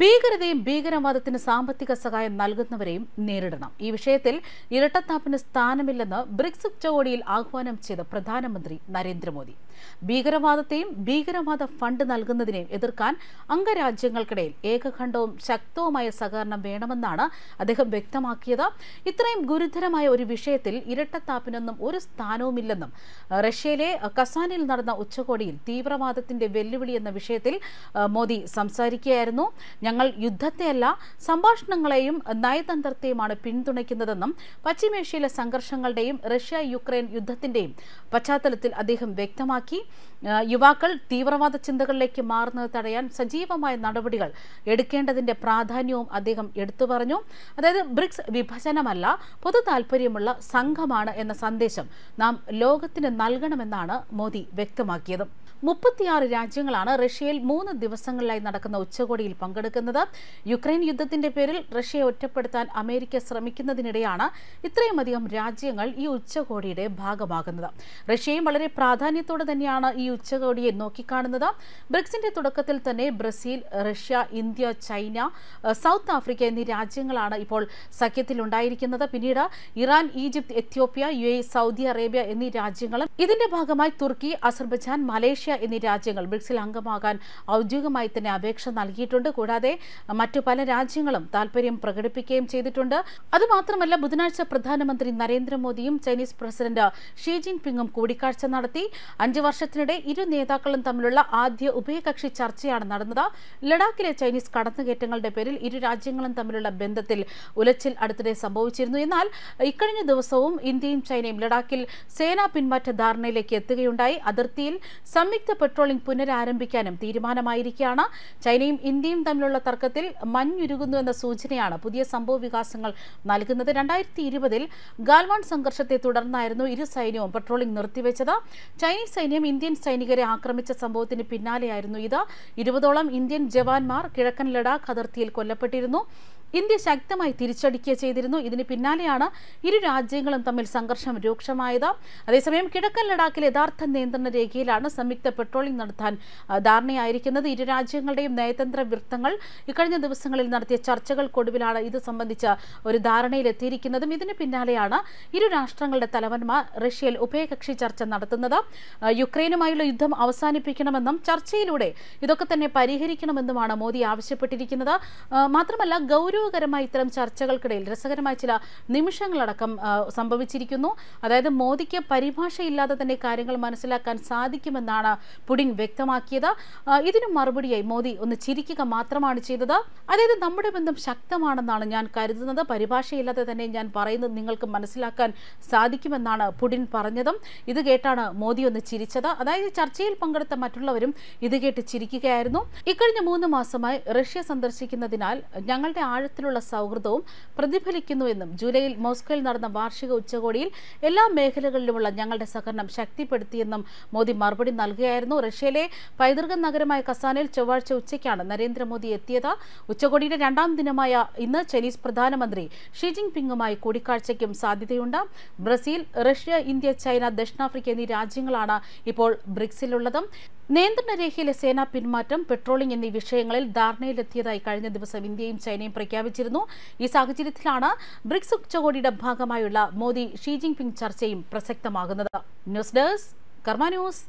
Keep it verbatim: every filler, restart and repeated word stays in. ഭീകരതയും ഭീകരവാദത്തിന് സാമ്പത്തിക സഹായം നൽകുന്നവരെയും നേരിടണം. ഈ വിഷയത്തിൽ ഇരട്ടത്താപ്പിന് സ്ഥാനമില്ലെന്ന് ബ്രിക്സ് ഉച്ചകോടിയിൽ ആഹ്വാനം ചെയ്ത പ്രധാനമന്ത്രി നരേന്ദ്രമോദി ഭീകരവാദത്തെയും ഭീകരവാദ ഫണ്ട് നൽകുന്നതിനെയും എതിർക്കാൻ അംഗരാജ്യങ്ങൾക്കിടയിൽ ഏകഖണ്ഡവും ശക്തവുമായ സഹകരണം വേണമെന്നാണ് അദ്ദേഹം വ്യക്തമാക്കിയത്. ഇത്രയും ഗുരുതരമായ ഒരു വിഷയത്തിൽ ഇരട്ടത്താപ്പിനൊന്നും ഒരു സ്ഥാനവുമില്ലെന്നും റഷ്യയിലെ കസാനിൽ നടന്ന ഉച്ചകോടിയിൽ തീവ്രവാദത്തിന്റെ വെല്ലുവിളി എന്ന വിഷയത്തിൽ മോദി സംസാരിക്കുകയായിരുന്നു. ഞങ്ങൾ യുദ്ധത്തെയല്ല സംഭാഷണങ്ങളെയും നയതന്ത്രത്തെയുമാണ് പിന്തുണയ്ക്കുന്നതെന്നും പശ്ചിമേഷ്യയിലെ സംഘർഷങ്ങളുടെയും റഷ്യ യുക്രൈൻ യുദ്ധത്തിന്റെയും പശ്ചാത്തലത്തിൽ അദ്ദേഹം വ്യക്തമാക്കി. യുവാക്കൾ തീവ്രവാദ ചിന്തകളിലേക്ക് മാറുന്നത് തടയാൻ സജീവമായ നടപടികൾ എടുക്കേണ്ടതിന്റെ പ്രാധാന്യവും അദ്ദേഹം എടുത്തു പറഞ്ഞു. അതായത് ബ്രിക്സ് വിഭജനമല്ല, പൊതു താൽപര്യമുള്ള സംഘമാണ് എന്ന സന്ദേശം നാം ലോകത്തിന് നൽകണമെന്നാണ് മോദി വ്യക്തമാക്കിയത്. മുപ്പത്തിയാറ് രാജ്യങ്ങളാണ് റഷ്യയിൽ മൂന്ന് ദിവസങ്ങളിലായി നടക്കുന്ന ഉച്ചകോടിയിൽ പങ്കെടുക്കുന്നത്. യുക്രൈൻ യുദ്ധത്തിന്റെ പേരിൽ റഷ്യയെ ഒറ്റപ്പെടുത്താൻ അമേരിക്ക ശ്രമിക്കുന്നതിനിടെയാണ് ഇത്രയുമധികം രാജ്യങ്ങൾ ഈ ഉച്ചകോടിയുടെ ഭാഗമാകുന്നത്. റഷ്യയും വളരെ പ്രാധാന്യത്തോടെ തന്നെയാണ് ഈ ഉച്ചകോടിയെ നോക്കിക്കാണുന്നത്. ബ്രിക്സിന്റെ തുടക്കത്തിൽ തന്നെ Brazil, Russia, India, China, South Africa എന്നീ രാജ്യങ്ങളാണ് ഇപ്പോൾ സഖ്യത്തിലുണ്ടായിരിക്കുന്നത്. പിന്നീട് Iran, Egypt, Ethiopia, U A, Saudi Arabia എന്നീ രാജ്യങ്ങളും ഇതിന്റെ ഭാഗമായി തുർക്കി, അസർബൈജാൻ, മലേഷ്യ എന്നീ രാജ്യങ്ങൾ ബ്രിക്സിൽ അംഗമാകാൻ ഔദ്യോഗികമായി തന്നെ അപേക്ഷ നൽകിയിട്ടുണ്ട്. കൂടാതെ മറ്റു പല രാജ്യങ്ങളും താൽപര്യം പ്രകടിപ്പിക്കുകയും ചെയ്തിട്ടുണ്ട്. അതുമാത്രമല്ല, ബുധനാഴ്ച പ്രധാനമന്ത്രി നരേന്ദ്രമോദിയും ചൈനീസ് പ്രസിഡന്റ് ഷീ ജിൻപിങ്ങും കൂടിക്കാഴ്ച നടത്തി. അഞ്ചു വർഷത്തിനിടെ ഇരു നേതാക്കളും തമ്മിലുള്ള ആദ്യ ഉഭയകക്ഷി ചർച്ചയാണ് നടന്നത്. ലഡാക്കിലെ ചൈനീസ് കടന്നുകയറ്റങ്ങളുടെ പേരിൽ ഇരു രാജ്യങ്ങളും തമ്മിലുള്ള ബന്ധത്തിൽ ഉലച്ചിൽ അടുത്തിടെ സംഭവിച്ചിരുന്നു. എന്നാൽ ഇക്കഴിഞ്ഞ ദിവസവും ഇന്ത്യയും ചൈനയും ലഡാക്കിൽ സേനാ പിന്മാറ്റ ധാരണയിലേക്ക് എത്തുകയുണ്ടായി. അതിർത്തിയിൽ സംയുക്ത പെട്രോളിംഗ് പുനരാരംഭിക്കാനും തീരുമാനമായിരിക്കുകയാണ്. ചൈനയും ഇന്ത്യയും തമ്മിലുള്ള തർക്കത്തിൽ മഞ്ഞുരുകുന്നു എന്ന സൂചനയാണ് പുതിയ സംഭവ വികാസങ്ങൾ നൽകുന്നത്. രണ്ടായിരത്തി ഇരുപതിൽ ഗാൽവാൻ സംഘർഷത്തെ തുടർന്നായിരുന്നു ഇരു സൈന്യവും പെട്രോളിംഗ് നിർത്തിവെച്ചത്. ചൈനീസ് സൈന്യം ഇന്ത്യൻ സൈനികരെ ആക്രമിച്ച സംഭവത്തിന് പിന്നാലെയായിരുന്നു ഇത്. ഇരുപതോളം ഇന്ത്യൻ ജവാന്മാർ കിഴക്കൻ ലഡാക്ക് അതിർത്തിയിൽ കൊല്ലപ്പെട്ടിരുന്നു. ഇന്ത്യ ശക്തമായി തിരിച്ചടിക്കുക ചെയ്തിരുന്നു. ഇതിന് പിന്നാലെയാണ് ഇരു രാജ്യങ്ങളും തമ്മിൽ സംഘർഷം രൂക്ഷമായത്. അതേസമയം കിഴക്കൻ ലഡാക്കിൽ യഥാർത്ഥ നിയന്ത്രണ രേഖയിലാണ് സംയുക്ത പെട്രോളിംഗ് നടത്താൻ ധാരണയായിരിക്കുന്നത്. ഇരു രാജ്യങ്ങളുടെയും നയതന്ത്ര വൃത്തങ്ങൾ ഇക്കഴിഞ്ഞ ദിവസങ്ങളിൽ നടത്തിയ ചർച്ചകൾക്കൊടുവിലാണ് ഇത് സംബന്ധിച്ച ഒരു ധാരണയിലെത്തിയിരിക്കുന്നതും. ഇതിന് പിന്നാലെയാണ് ഇരു രാഷ്ട്രങ്ങളുടെ തലവന്മാർ റഷ്യയിൽ ഉഭയകക്ഷി ചർച്ച നടത്തുന്നത്. യുക്രൈനുമായുള്ള യുദ്ധം അവസാനിപ്പിക്കണമെന്നും ചർച്ചയിലൂടെ ഇതൊക്കെ തന്നെ പരിഹരിക്കണമെന്നുമാണ് മോദി ആവശ്യപ്പെട്ടിരിക്കുന്നത്. മാത്രമല്ല, ഗൗരവ മായ ഇത്തരം ചർച്ചകൾക്കിടയിൽ രസകരമായ ചില നിമിഷങ്ങളടക്കം സംഭവിച്ചിരിക്കുന്നു. അതായത് മോദിക്ക് പരിഭാഷയില്ലാതെ തന്നെ കാര്യങ്ങൾ മനസ്സിലാക്കാൻ സാധിക്കുമെന്നാണ് പുടിൻ വ്യക്തമാക്കിയത്. ഇതിനു മറുപടിയായി മോദി ഒന്ന് ചിരിക്കുക മാത്രമാണ് ചെയ്തത്. അതായത് നമ്മുടെ ബന്ധം ശക്തമാണെന്നാണ് ഞാൻ കരുതുന്നത്, പരിഭാഷയില്ലാതെ തന്നെ ഞാൻ പറയുന്നത് നിങ്ങൾക്ക് മനസ്സിലാക്കാൻ സാധിക്കുമെന്നാണ് പുടിൻ പറഞ്ഞതും ഇത് കേട്ടാണ് മോദി ഒന്ന് ചിരിച്ചത്. അതായത് ചർച്ചയിൽ പങ്കെടുത്ത മറ്റുള്ളവരും ഇത് കേട്ട് ചിരിക്കുകയായിരുന്നു. ഇക്കഴിഞ്ഞ മൂന്ന് മാസമായി റഷ്യ സന്ദർശിക്കുന്നതിനാൽ ഞങ്ങളുടെ ആഴത്തിലുള്ള സൗഹൃദവും പ്രതിഫലിക്കുന്നുവെന്നും ജൂലൈയിൽ മോസ്കോയിൽ നടന്ന വാർഷിക ഉച്ചകോടിയിൽ എല്ലാ മേഖലകളിലുമുള്ള ഞങ്ങളുടെ സഹകരണം ശക്തിപ്പെടുത്തിയെന്നും മോദി മറുപടി നൽകുകയായിരുന്നു. റഷ്യയിലെ പൈതൃക നഗരമായ കസാനിൽ ചൊവ്വാഴ്ച ഉച്ചയ്ക്കാണ് നരേന്ദ്രമോദി എത്തിയത്. ഉച്ചകോടിയുടെ രണ്ടാം ദിനമായ ഇന്ന് ചൈനീസ് പ്രധാനമന്ത്രി ഷീ ജിൻപിങ്ങുമായി കൂടിക്കാഴ്ചയ്ക്കും സാധ്യതയുണ്ട്. ബ്രസീൽ, റഷ്യ, ഇന്ത്യ, ചൈന, ദക്ഷിണാഫ്രിക്ക എന്നീ രാജ്യങ്ങളാണ് ഇപ്പോൾ ബ്രിക്സിലുള്ളതും. നിയന്ത്രണരേഖയിലെ സേനാ പിന്മാറ്റം, പെട്രോളിംഗ് എന്നീ വിഷയങ്ങളിൽ ധാരണയിലെത്തിയതായി കഴിഞ്ഞ ദിവസം ഇന്ത്യയും ചൈനയും പ്രഖ്യാപിച്ചിരുന്നു. ഈ സാഹചര്യത്തിലാണ് ബ്രിക്സ് ഉച്ചകോടിയുടെ ഭാഗമായുള്ള മോദി ഷീ ജിൻപിങ് ചർച്ചയും പ്രസക്തമാകുന്നത്. News desk Karma news.